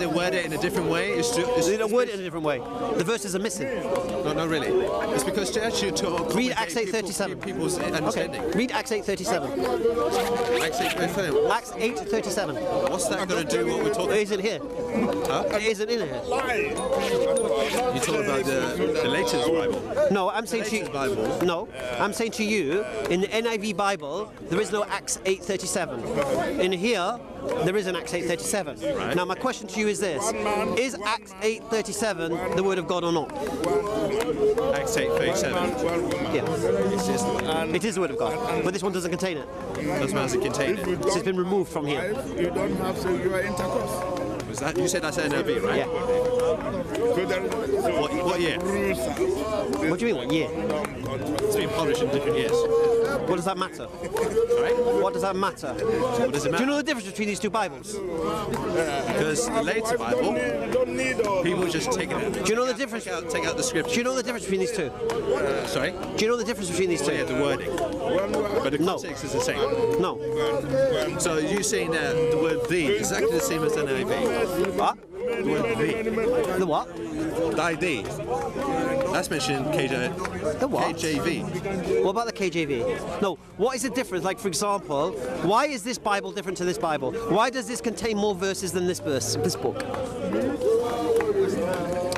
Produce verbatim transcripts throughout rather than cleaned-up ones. they word it in a different way. It's to, it's, they don't word it in a different way. The verses are missing. No, not really. It's because they actually talk. Read Acts eight thirty-seven. People's understanding. Okay. Read Acts eight thirty-seven. Acts eight thirty-seven. Acts eight thirty-seven. What's that going to do? What we're talking? It isn't here. Huh? It isn't in here. You talk about the, the latest Bible. No, I'm saying to you. Bible. No, I'm saying to you. In the N I V Bible, there is no Acts eight thirty-seven. In here, there is an Acts eight thirty-seven. Right. Now, my question to you is this: is Acts eight thirty-seven the Word of God or not? Acts eight thirty-seven. Yeah. It's just, um, it is the Word of God, but this one doesn't contain it. Doesn't have to contain it. So it's been removed from here. You don't have sexual intercourse. Was that you said? That's N L B, right? Yeah. What, what year? What do you mean, what year? It's been published in different years. What does that matter? Right? What does that matter? What does it matter? Do you know the difference between these two Bibles? Because the later Bible, people just take it out. Do you know the difference? Take out, take out the scripture. Do you know the difference between these two? Uh, sorry? Do you know the difference between these two? Yeah, the wording. But the context no. is the same. No. So you're saying that the word "the" is exactly the same as the N I V? What? The word "the." The what? The I D. That's mentioned in K J V. The what? K J V. What about the K J V? No. What is the difference? Like, for example, why is this Bible different to this Bible? Why does this contain more verses than this verse, this book?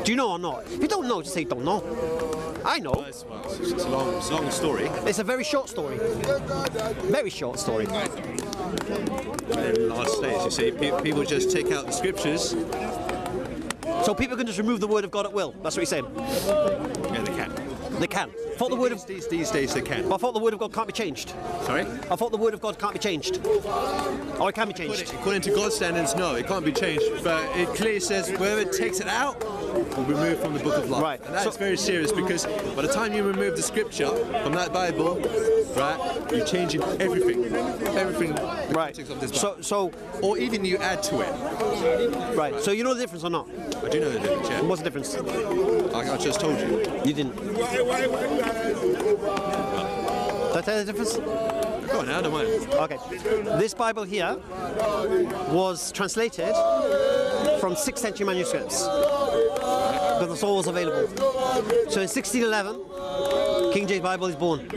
Do you know or not? If you don't know, just say don't know. I know. Well, it's, well, it's, it's, a long, it's a long story. It's a very short story. Very short story. And in the last days, you see, pe people just take out the scriptures. So people can just remove the Word of God at will. That's what you're saying. Yeah, they can. They can. I thought the word of these, these days they can. I thought the Word of God can't be changed. Sorry? I thought the Word of God can't be changed. Oh, it can be changed. According, according to God's standards, no, it can't be changed. But it clearly says wherever it takes it out, will be removed from the Book of Life. Right. And that's so, very serious, because by the time you remove the scripture from that Bible, right, you're changing everything. Everything. Right. Of this so, so, or even you add to it. Right. right. So you know the difference or not? I do know the difference, yeah. And what's the difference? Like I just told you. You didn't. Did I tell you the difference? Go on, I don't mind. Okay. This Bible here was translated from sixth century manuscripts. But that's all was available. So in sixteen eleven, King James Bible is born,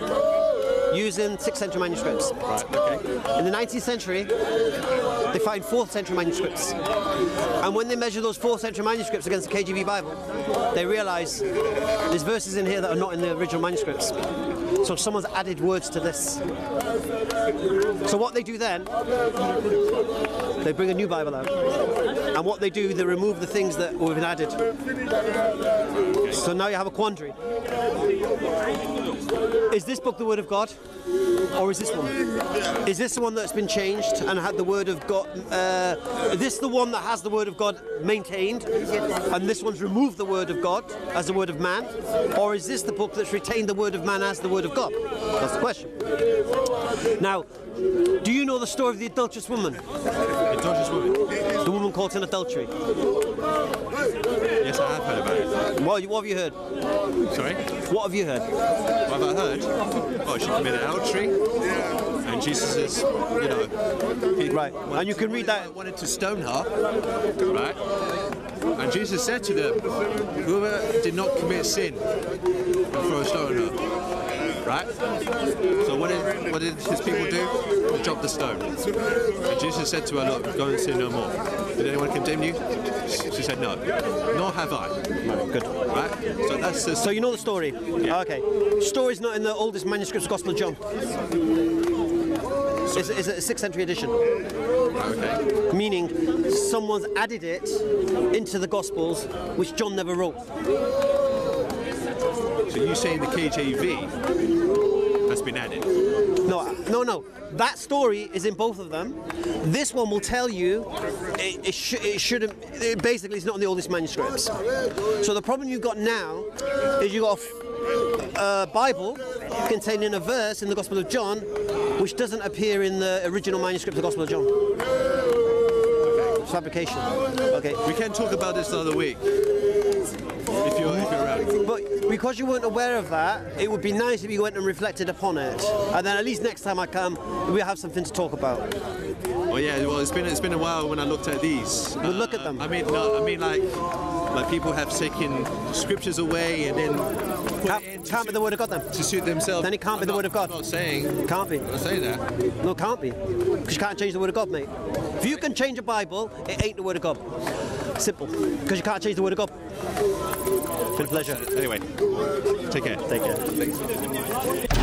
using sixth century manuscripts. Right, okay. In the nineteenth century, they find fourth century manuscripts. And when they measure those fourth century manuscripts against the K J V Bible, they realize there's verses in here that are not in the original manuscripts. So someone's added words to this. So what they do then, they bring a new Bible out. And what they do, they remove the things that were added. So now you have a quandary. Is this book the Word of God? Or is this one? Is this the one that's been changed and had the Word of God? Uh, is this the one that has the Word of God maintained, and this one's removed the Word of God as the Word of man? Or is this the book that's retained the Word of man as the Word of God? That's the question. Now, do you know the story of the adulterous woman? The adulterous woman? The woman caught in adultery. Yes, I have heard about it. Well, what have you heard? Sorry? What have you heard? What have I heard? Oh, she committed adultery, and Jesus is, you know... Right, and you can read that... ...wanted to stone her, right? And Jesus said to them, whoever did not commit sin, throw a stone at her. Right? So what did, what did his people do? They dropped the stone. And Jesus said to her, look, go and sin no more. Did anyone condemn you? She said no. Nor have I. Right, good. Right? So that's the... So you know the story? Yeah. Okay. Story's not in the oldest manuscripts of Gospel of John. It's, it's a sixth century edition. Okay. Meaning, someone's added it into the Gospels, which John never wrote. So you're saying the K J V has been added? No, no, no. That story is in both of them. This one will tell you it, it, sh it shouldn't. It basically, it's not in the oldest manuscripts. So the problem you've got now is you've got a uh, Bible containing a verse in the Gospel of John, which doesn't appear in the original manuscript of the Gospel of John. Okay. Fabrication. Okay. We can talk about this another week if you're if you're around. But because you weren't aware of that, it would be nice if you went and reflected upon it. And then at least next time I come, we'll have something to talk about. Well, yeah, well, it's been, it's been a while when I looked at these. Well, uh, look at them. I mean, no, I mean, like, like people have taken scriptures away and then... Can't, can't be the word of God then. To suit themselves. Then it can't I'm be the not, word of God. I'm not saying. Can't be. I'm not saying that. No, can't be. Because you can't change the word of God, mate. If you can change the Bible, it ain't the word of God. Simple. Because you can't change the word of God. It's been a pleasure. Anyway, take care. Take care. Thanks.